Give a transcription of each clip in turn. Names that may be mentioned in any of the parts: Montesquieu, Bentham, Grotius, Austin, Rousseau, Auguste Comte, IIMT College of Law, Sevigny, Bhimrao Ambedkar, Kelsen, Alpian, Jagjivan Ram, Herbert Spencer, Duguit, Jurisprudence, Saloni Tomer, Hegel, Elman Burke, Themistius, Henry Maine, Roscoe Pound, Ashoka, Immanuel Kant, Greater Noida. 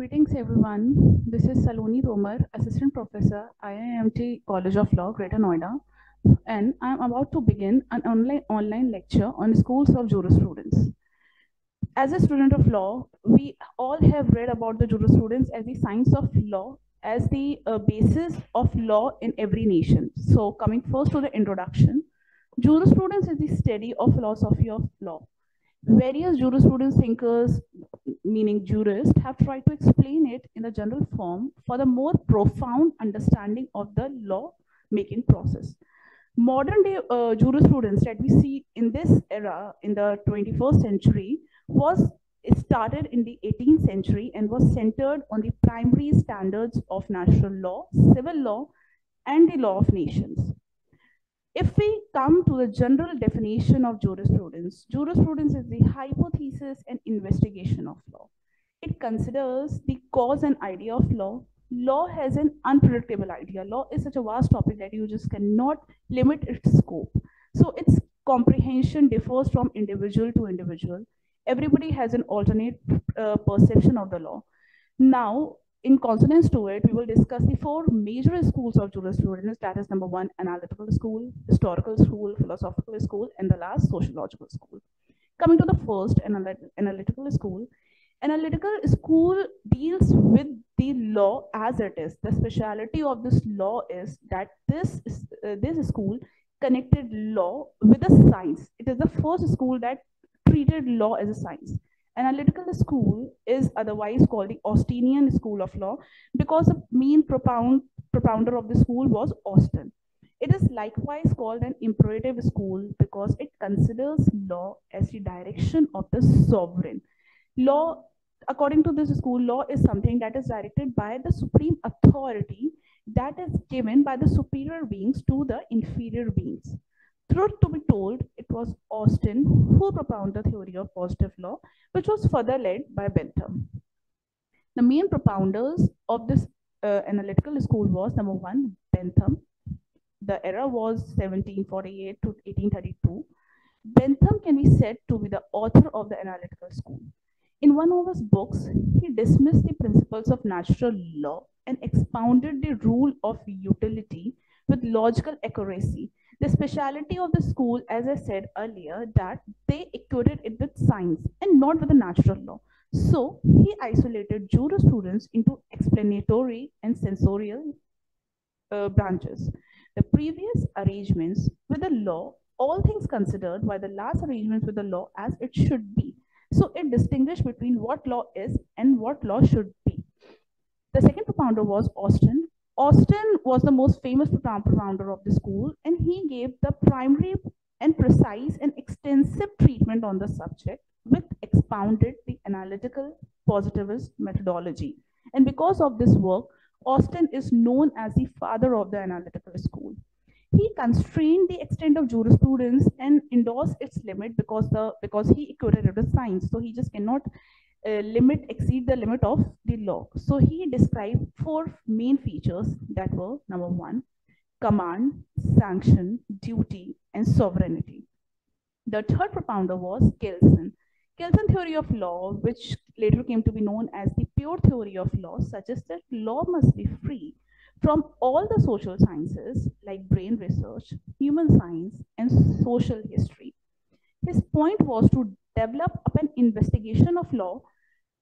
Greetings everyone, this is Saloni Tomer, Assistant Professor, IIMT College of Law, Greater Noida, and I am about to begin an online lecture on schools of jurisprudence. As a student of law, we all have read about the jurisprudence as the science of law, as the basis of law in every nation. So coming first to the introduction, jurisprudence is the study of philosophy of law. Various jurisprudence thinkers, meaning jurists, have tried to explain it in the general form for the more profound understanding of the law-making process. Modern-day jurisprudence that we see in this era, in the 21st century, was started in the 18th century and was centered on the primary standards of natural law, civil law, and the law of nations. If we come to the general definition of jurisprudence, jurisprudence is the hypothesis and investigation of law. It considers the cause and idea of law. Law has an unpredictable idea. Law is such a vast topic that you just cannot limit its scope. So its comprehension differs from individual to individual. Everybody has an alternate perception of the law. Now, in consonance to it, we will discuss the four major schools of jurisprudence, that is number one, analytical school, historical school, philosophical school, and the last, sociological school. Coming to the first, analytical school. Analytical school deals with the law as it is. The speciality of this law is that this school connected law with a science. It is the first school that treated law as a science. Analytical school is otherwise called the Austinian school of law because the main propounder of the school was Austin. It is likewise called an imperative school because it considers law as the direction of the sovereign. Law, according to this school, law is something that is directed by the supreme authority that is given by the superior beings to the inferior beings. Truth to be told, it was Austin who propounded the theory of positive law, which was further led by Bentham. The main propounders of this analytical school was, number one, Bentham. The era was 1748 to 1832. Bentham can be said to be the author of the analytical school. In one of his books, he dismissed the principles of natural law and expounded the rule of utility with logical accuracy. The speciality of the school, as I said earlier, that they equated it with science and not with the natural law. So he isolated jurisprudence into explanatory and censorial branches. The previous arrangements with the law, all things considered, were the last arrangements with the law as it should be. So it distinguished between what law is and what law should be. The second propounder was Austin. Austin was the most famous founder of the school, and he gave the primary and precise and extensive treatment on the subject, which expounded the analytical positivist methodology. And because of this work, Austin is known as the father of the analytical school. He constrained the extent of jurisprudence and endorsed its limit because he equated it with science. So he just cannot exceed the limit of the law. So he described four main features that were, number one, command, sanction, duty, and sovereignty. The third propounder was Kelsen. Kelsen theory of law, which later came to be known as the pure theory of law, suggests that law must be free from all the social sciences like brain research, human science, and social history. His point was to develop up an investigation of law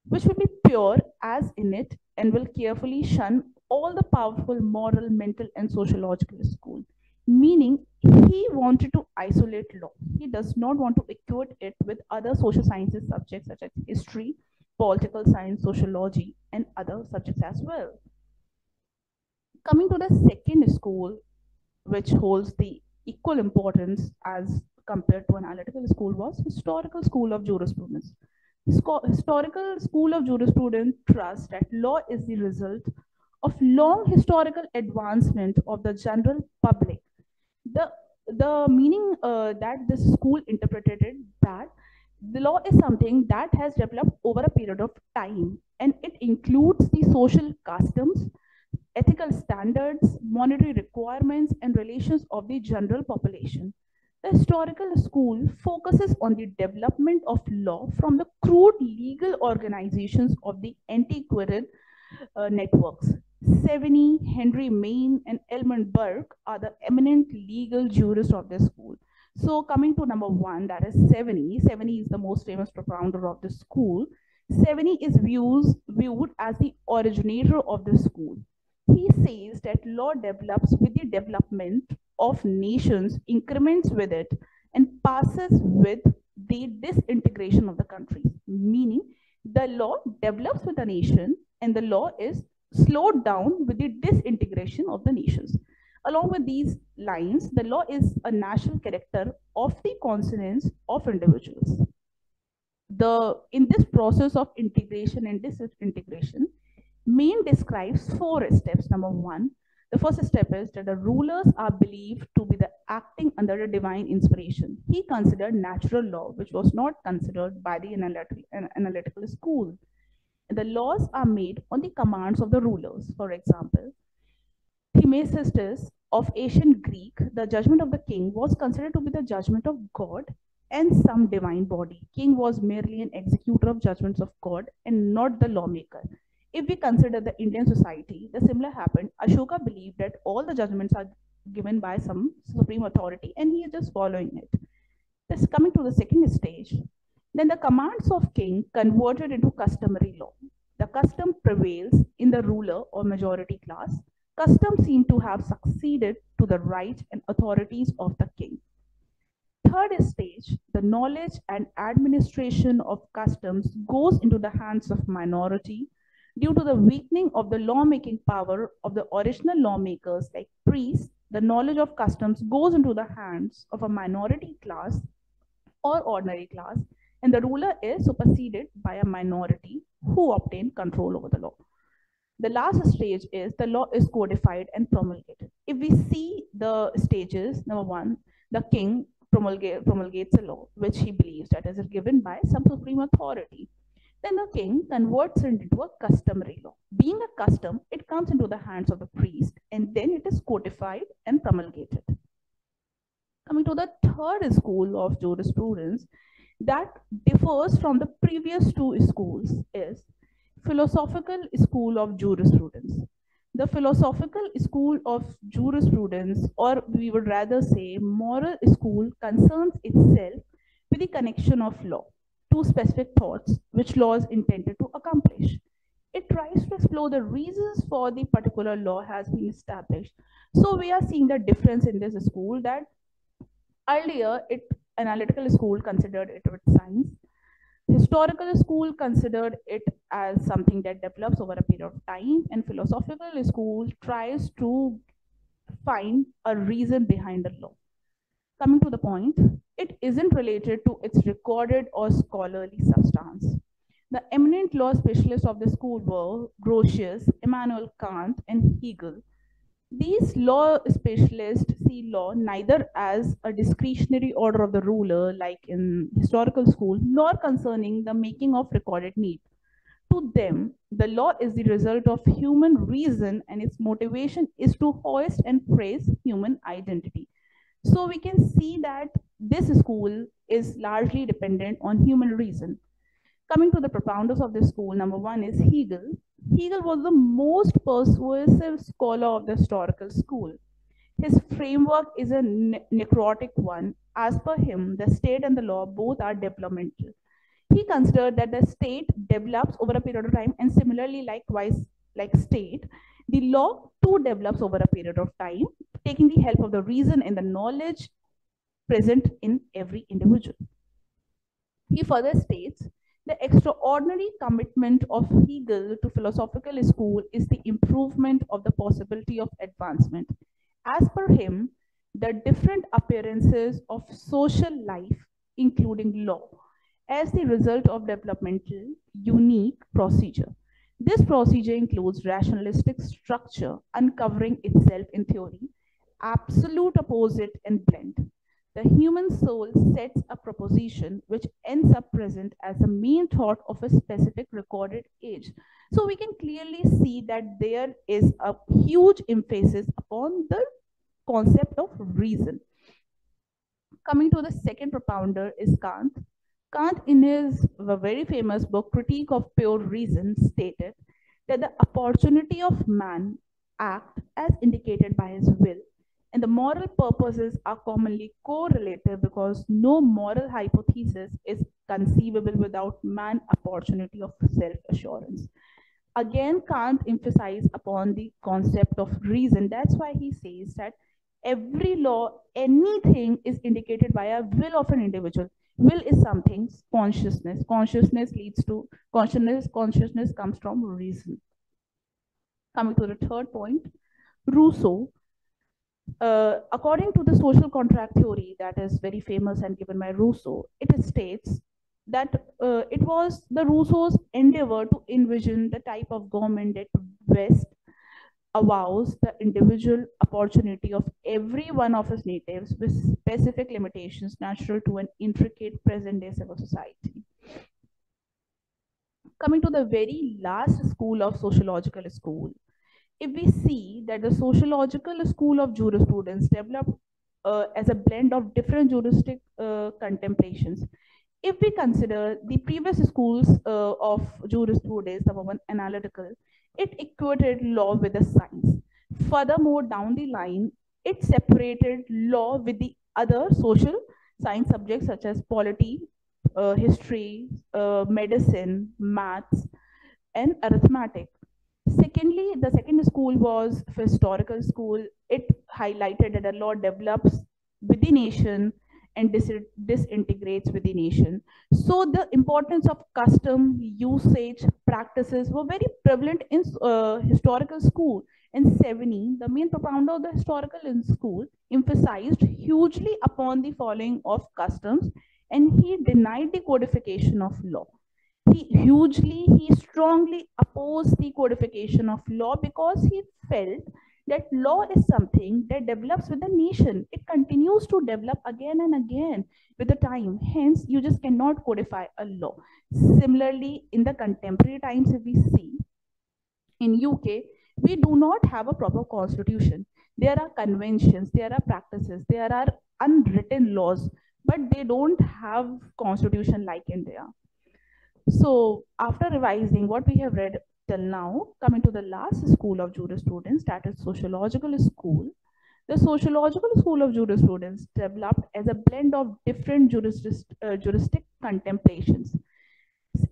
which will be pure as in it and will carefully shun all the powerful moral, mental, and sociological school. Meaning, he wanted to isolate law. He does not want to equate it with other social sciences subjects such as history, political science, sociology, and other subjects as well. Coming to the second school, which holds the equal importance as compared to analytical school, was historical school of jurisprudence. Historical school of jurisprudence trusts that law is the result of long historical advancement of the general public. The meaning that this school interpreted it, that the law is something that has developed over a period of time, and it includes the social customs, ethical standards, monetary requirements, and relations of the general population. The historical school focuses on the development of law from the crude legal organizations of the antiquarian networks. Sevigny, Henry Maine, and Elman Burke are the eminent legal jurists of the school. So coming to number one, that is Sevigny. Sevigny is the most famous founder of the school. Sevigny is viewed as the originator of the school. He says that law develops with the development of nations, increments with it, and passes with the disintegration of the countries. Meaning, the law develops with the nation, and the law is slowed down with the disintegration of the nations. Along with these lines, the law is a national character of the consonance of individuals. In this process of integration and disintegration, Maine describes four steps. Number one, the first step is that the rulers are believed to be acting under the divine inspiration. He considered natural law, which was not considered by the analytical school. The laws are made on the commands of the rulers. For example, Themistius of ancient Greek, the judgment of the king was considered to be the judgment of God and some divine body. King was merely an executor of judgments of God and not the lawmaker. If we consider the Indian society, the similar happened. Ashoka believed that all the judgments are given by some supreme authority and he is just following it. This coming to the second stage, then the commands of king converted into customary law. The custom prevails in the ruler or majority class. Custom seemed to have succeeded to the rights and authorities of the king. Third stage, the knowledge and administration of customs goes into the hands of minority due to the weakening of the lawmaking power of the original lawmakers like priests. The knowledge of customs goes into the hands of a minority class or ordinary class, and the ruler is superseded by a minority who obtain control over the law. The last stage is the law is codified and promulgated. If we see the stages, number one, the king promulgates a law which he believes that is given by some supreme authority. Then the king converts it into a customary law. Being a custom, it comes into the hands of the priest and then it is codified and promulgated. Coming to the third school of jurisprudence that differs from the previous two schools is philosophical school of jurisprudence. The philosophical school of jurisprudence, or we would rather say moral school, concerns itself with the connection of law to specific thoughts which law is intended to accomplish. It tries to explore the reasons for the particular law has been established. So we are seeing the difference in this school that earlier analytical school considered it with science. Historical school considered it as something that develops over a period of time, and philosophical school tries to find a reason behind the law. Coming to the point, it isn't related to its recorded or scholarly substance. The eminent law specialists of the school were Grotius, Immanuel Kant, and Hegel. These law specialists see law neither as a discretionary order of the ruler like in historical school, nor concerning the making of recorded need. To them, the law is the result of human reason and its motivation is to hoist and praise human identity. So we can see that this school is largely dependent on human reason. Coming to the propounders of this school, number one is Hegel. Hegel was the most persuasive scholar of the historical school. His framework is a necrotic one. As per him, the state and the law both are developmental. He considered that the state develops over a period of time, and similarly, likewise, like state, the law too develops over a period of time, taking the help of the reason and the knowledge present in every individual. He further states, the extraordinary commitment of Hegel to philosophical school is the improvement of the possibility of advancement. As per him, the different appearances of social life, including law, as the result of developmental, unique procedure. This procedure includes rationalistic structure, uncovering itself in theory, absolute, opposite, and blend. The human soul sets a proposition which ends up present as the main thought of a specific recorded age. So we can clearly see that there is a huge emphasis upon the concept of reason. Coming to the second propounder is Kant. Kant, in his very famous book, Critique of Pure Reason, stated that the opportunity of man acts as indicated by his will, and the moral purposes are commonly correlated because no moral hypothesis is conceivable without man's opportunity of self-assurance. Again, Kant emphasized upon the concept of reason. That's why he says that every law, anything is indicated by a will of an individual. Will is something, consciousness. Consciousness leads to consciousness. Consciousness comes from reason. Coming to the third point, Rousseau. According to the social contract theory that is very famous and given by Rousseau, it states that it was the Rousseau's endeavor to envision the type of government that best allows the individual opportunity of every one of his natives with specific limitations natural to an intricate present-day civil society. Coming to the very last school of sociological school, if we see that the sociological school of jurisprudence developed as a blend of different juristic contemplations. If we consider the previous schools of jurisprudence, number one, analytical, it equated law with a science. Furthermore, down the line, it separated law with the other social science subjects such as polity, history, medicine, maths, and arithmetic. Secondly, the second school was a historical school. It highlighted that the law develops with the nation and disintegrates with the nation. So the importance of custom, usage, practices were very prevalent in historical school. And Sevigny, the main propounder of the historical school, emphasized hugely upon the following of customs, and he denied the codification of law. He strongly opposed the codification of law because he felt that law is something that develops with the nation. It continues to develop again and again with the time. Hence, you just cannot codify a law. Similarly, in the contemporary times, if we see, in UK, we do not have a proper constitution. There are conventions, there are practices, there are unwritten laws, but they don't have constitution like India. So after revising what we have read till now, coming to the last school of jurisprudence, that is sociological school. The sociological school of jurisprudence developed as a blend of different juristic contemplations.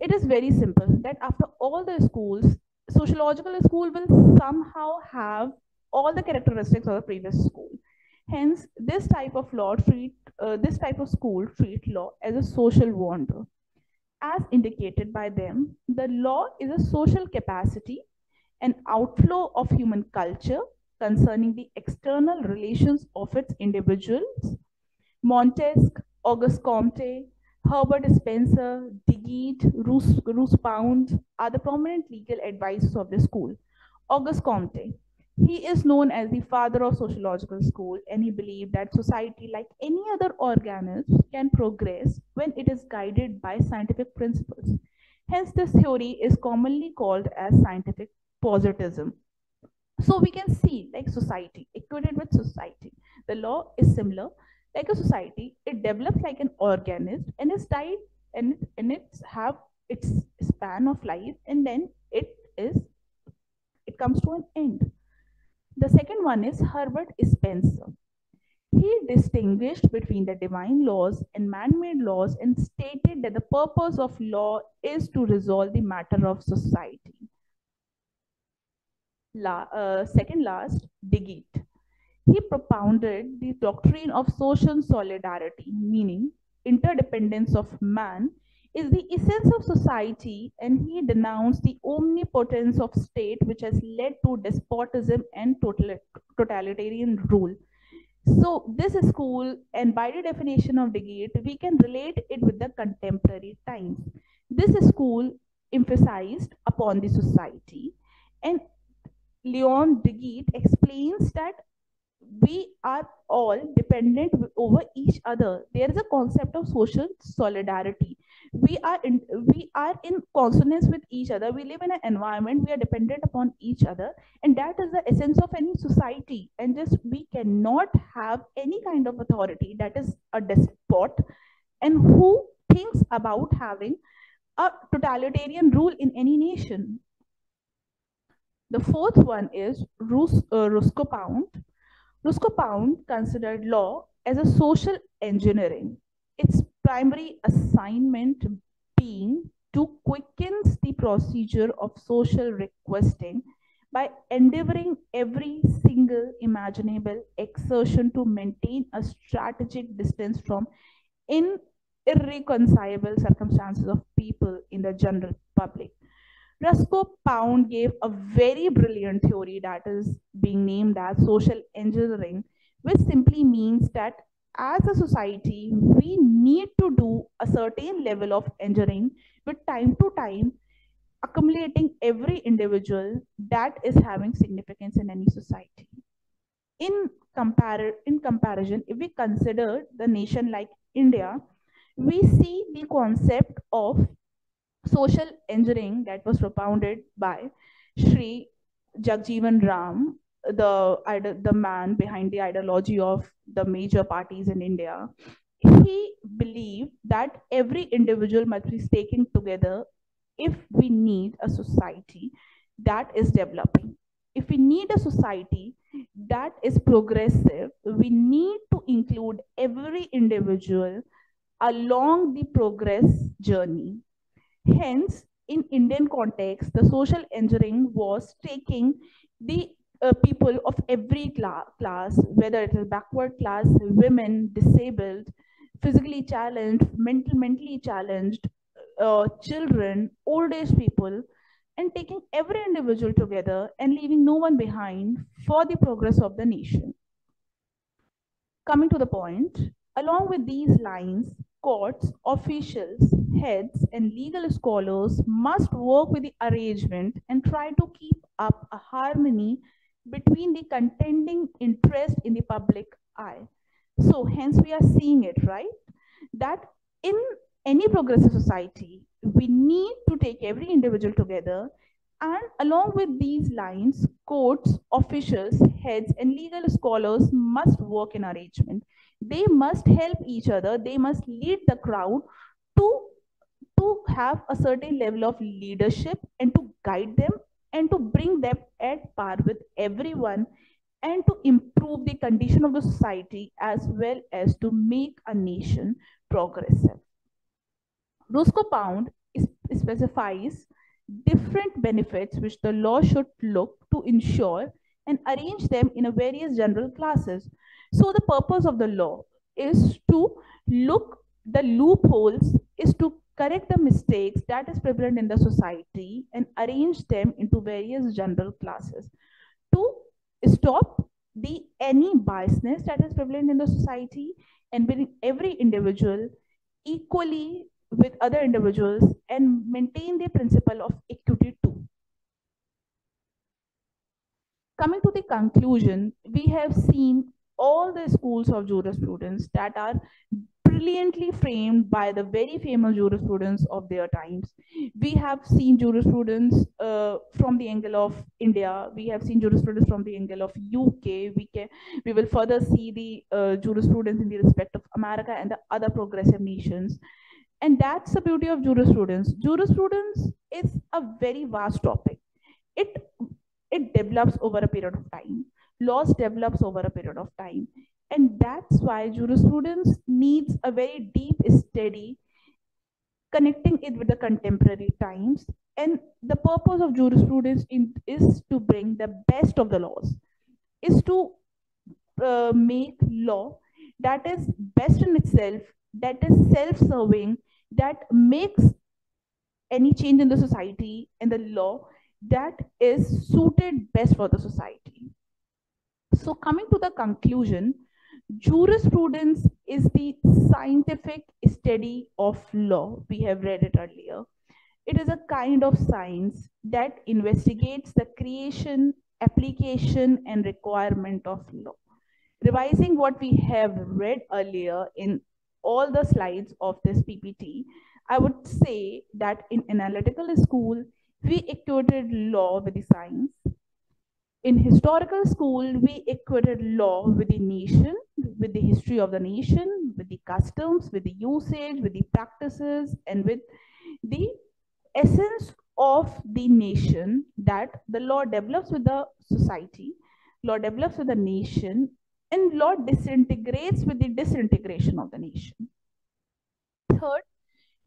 It is very simple that after all the schools, sociological school will somehow have all the characteristics of the previous school. Hence, this type of school treat law as a social wonder. As indicated by them, the law is a social capacity, an outflow of human culture concerning the external relations of its individuals. Montesquieu, Auguste Comte, Herbert Spencer, Duguit, Roscoe Pound are the prominent legal advisors of the school. Auguste Comte, he is known as the father of sociological school, and he believed that society, like any other organism, can progress when it is guided by scientific principles. Hence, this theory is commonly called as scientific positivism. So we can see, like society, equated with society. The law is similar. Like a society, it develops like an organism, and its diet and its have its span of life, and then it comes to an end. The second one is Herbert Spencer. He distinguished between the divine laws and man-made laws and stated that the purpose of law is to resolve the matter of society. Second last, Duguit. He propounded the doctrine of social solidarity, meaning interdependence of man is the essence of society, and he denounced the omnipotence of state which has led to despotism and totalitarian rule. So this school, and by the definition of Duguit, we can relate it with the contemporary times. This school emphasized upon the society, and Leon Duguit explains that we are all dependent over each other. There is a concept of social solidarity we are in consonance with each other. We live in an environment, we are dependent upon each other, and that is the essence of any society. And just we cannot have any kind of authority that is a despot and who thinks about having a totalitarian rule in any nation. The fourth one is Roscoe Pound. Roscoe Pound considered law as a social engineering. Its primary assignment being to quicken the procedure of social requesting by endeavoring every single imaginable exertion to maintain a strategic distance from irreconcilable circumstances of people in the general public. Roscoe Pound gave a very brilliant theory that is being named as social engineering, which simply means that as a society, we need to do a certain level of engineering with time to time, accumulating every individual that is having significance in any society. In comparison, if we consider the nation like India, we see the concept of social engineering that was propounded by Sri Jagjivan Ram, the man behind the ideology of the major parties in India. He believed that every individual must be taken together if we need a society that is developing. If we need a society that is progressive, we need to include every individual along the progress journey. Hence, in Indian context, the social engineering was taking the people of every class, whether it is backward class, women, disabled, physically challenged, mentally challenged, children, old age people, and taking every individual together and leaving no one behind for the progress of the nation. Coming to the point, along with these lines, courts, officials, heads, and legal scholars must work with the arrangement and try to keep up a harmony between the contending interest in the public eye. So hence we are seeing it, right? That in any progressive society, we need to take every individual together, and along with these lines, courts, officials, heads, and legal scholars must work in arrangement. They must help each other. They must lead the crowd to have a certain level of leadership and to guide them and to bring them at par with everyone and to improve the condition of the society as well as to make a nation progressive. Roscoe Pound specifies different benefits which the law should look to ensure and arrange them in a various general classes. So the purpose of the law is to look the loopholes, is to correct the mistakes that is prevalent in the society and arrange them into various general classes to stop the any biasness that is prevalent in the society and bring every individual equally with other individuals and maintain the principle of equity too. Coming to the conclusion, we have seen all the schools of jurisprudence that are brilliantly framed by the very famous jurisprudence of their times. We have seen jurisprudence from the angle of India. We have seen jurisprudence from the angle of UK. We will further see the jurisprudence in the respect of America and the other progressive nations. And that's the beauty of jurisprudence. Jurisprudence is a very vast topic. It develops over a period of time. Laws develops over a period of time. And that's why jurisprudence needs a very deep study, connecting it with the contemporary times. And the purpose of jurisprudence is to bring the best of the laws, is to make law that is best in itself, that is self-serving, that makes any change in the society and the law that is suited best for the society. So coming to the conclusion, jurisprudence is the scientific study of law. We have read it earlier. It is a kind of science that investigates the creation, application, and requirement of law. Revising what we have read earlier in all the slides of this PPT, I would say that in analytical school, we equated law with the science. In historical school, we equated law with the nation, with the history of the nation, with the customs, with the usage, with the practices, and with the essence of the nation that the law develops with the society, law develops with the nation, and law disintegrates with the disintegration of the nation. Third,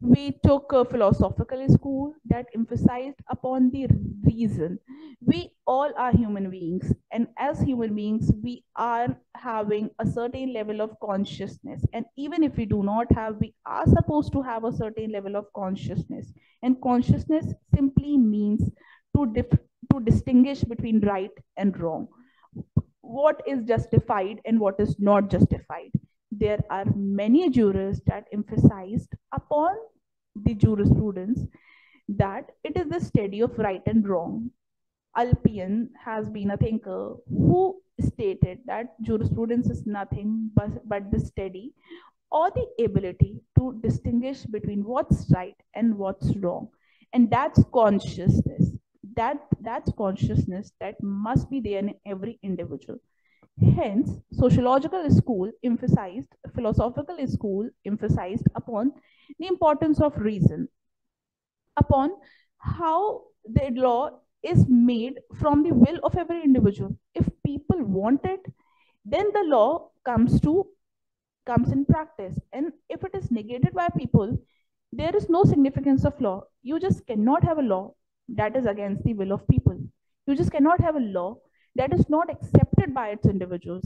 we took a philosophical school that emphasized upon the reason. We all are human beings, and as human beings, we are having a certain level of consciousness. And even if we do not have, we are supposed to have a certain level of consciousness. And consciousness simply means to distinguish between right and wrong. What is justified and what is not justified. There are many jurists that emphasized upon the jurisprudence that it is the study of right and wrong. Alpian has been a thinker who stated that jurisprudence is nothing but the study or the ability to distinguish between what's right and what's wrong. And that's consciousness. That's consciousness that must be there in every individual. Hence, sociological school emphasized, philosophical school emphasized upon the importance of reason, upon how the law is made from the will of every individual. If people want it, then the law comes in practice. And if it is negated by people, there is no significance of law. You just cannot have a law that is against the will of people. You just cannot have a law that is not accepted by its individuals.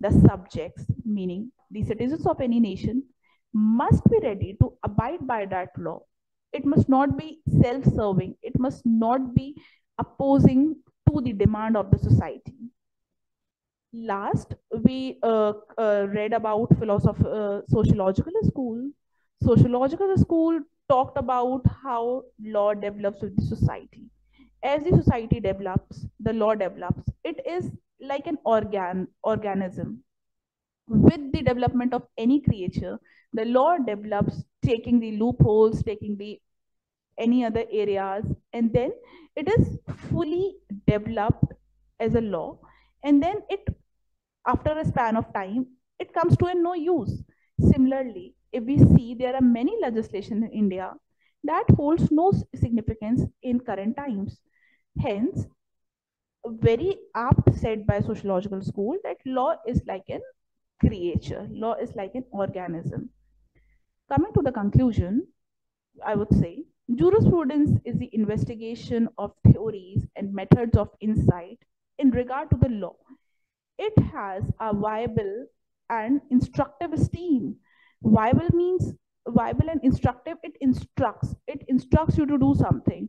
The subjects, meaning the citizens of any nation, must be ready to abide by that law. It must not be self-serving. It must not be opposing to the demand of the society. Last, we read about sociological school. Sociological school talked about how law develops with the society. As the society develops, the law develops. It is like an organism. With the development of any creature, the law develops, taking the loopholes, taking the any other areas, and then it is fully developed as a law. And then it, after a span of time, it comes to a no use. Similarly, if we see, there are many legislation in India that holds no significance in current times. Hence, very apt said by sociological school that law is like an creature, law is like an organism. Coming to the conclusion, I would say jurisprudence is the investigation of theories and methods of insight in regard to the law. It has a viable and instructive stem. Viable means viable and instructive, it instructs you to do something.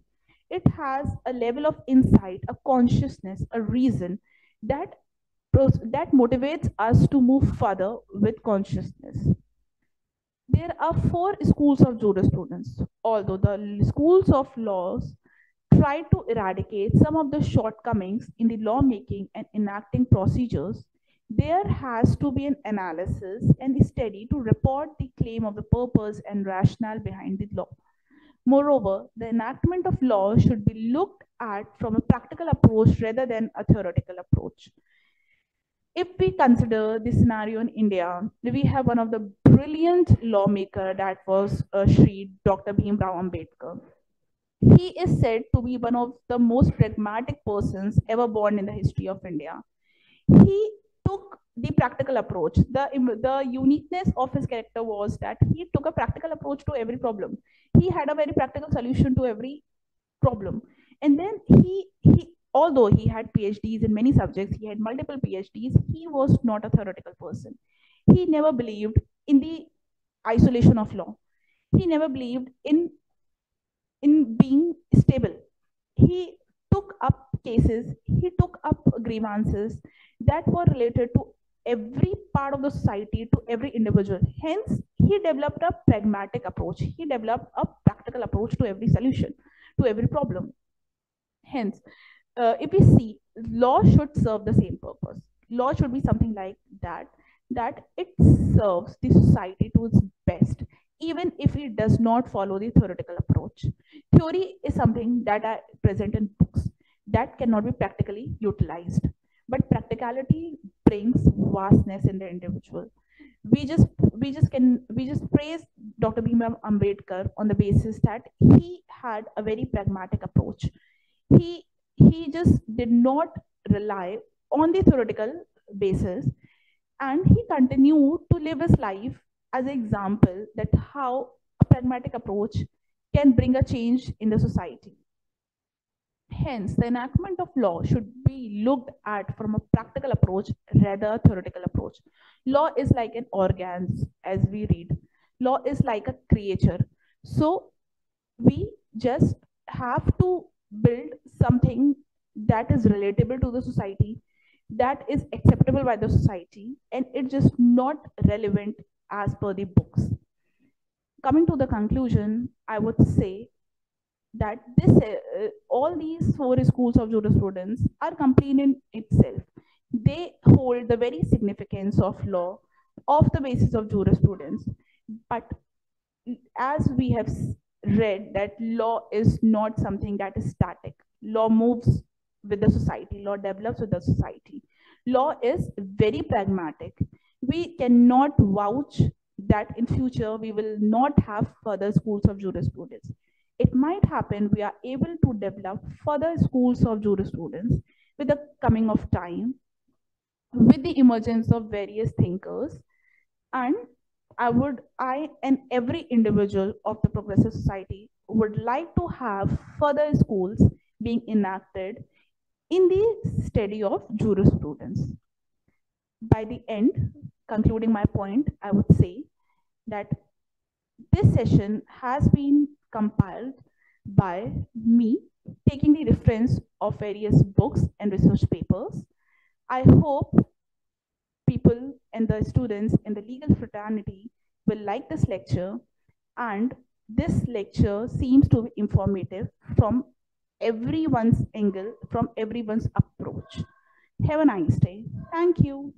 It has a level of insight, a consciousness, a reason that motivates us to move further with consciousness. There are four schools of jurisprudence. Although the schools of laws try to eradicate some of the shortcomings in the lawmaking and enacting procedures, there has to be an analysis and study to report the claim of the purpose and rationale behind the law. Moreover, the enactment of law should be looked at from a practical approach rather than a theoretical approach. If we consider the scenario in India, we have one of the brilliant lawmaker that was Shri Dr. Bhimrao Ambedkar. He is said to be one of the most pragmatic persons ever born in the history of India. He took the practical approach. The uniqueness of his character was that he took a practical approach to every problem. He had a very practical solution to every problem. And then he although he had PhDs in many subjects, he had multiple PhDs, he was not a theoretical person. He never believed in the isolation of law. He never believed in being stable. He took up cases, he took up grievances that were related to every part of the society, to every individual. Hence, he developed a pragmatic approach. He developed a practical approach to every solution, to every problem. Hence, if we see, law should serve the same purpose. Law should be something like that, that it serves the society to its best, even if it does not follow the theoretical approach. Theory is something that are present in books that cannot be practically utilized, but practicality brings vastness in the individual. We just praise Dr. Bhimrao Ambedkar on the basis that he had a very pragmatic approach. He just did not rely on the theoretical basis, and he continued to live his life as an example that how a pragmatic approach can bring a change in the society. Hence, the enactment of law should be looked at from a practical approach rather than a theoretical approach. Law is like an organ, as we read. Law is like a creature. So we just have to build something that is relatable to the society, that is acceptable by the society, and it's just not relevant as per the books. Coming to the conclusion, I would say that this all these four schools of jurisprudence are complete in itself. They hold the very significance of law, of the basis of jurisprudence. But as we have read, that law is not something that is static. Law moves with the society. Law develops with the society. Law is very pragmatic. We cannot vouch that in future we will not have further schools of jurisprudence. It might happen we are able to develop further schools of jurisprudence with the coming of time, with the emergence of various thinkers, and I and every individual of the progressive society would like to have further schools being enacted in the study of jurisprudence. By the end, concluding my point, I would say that this session has been compiled by me, taking the reference of various books and research papers. I hope people and the students in the legal fraternity will like this lecture, and this lecture seems to be informative from everyone's angle, from everyone's approach. Have a nice day. Thank you.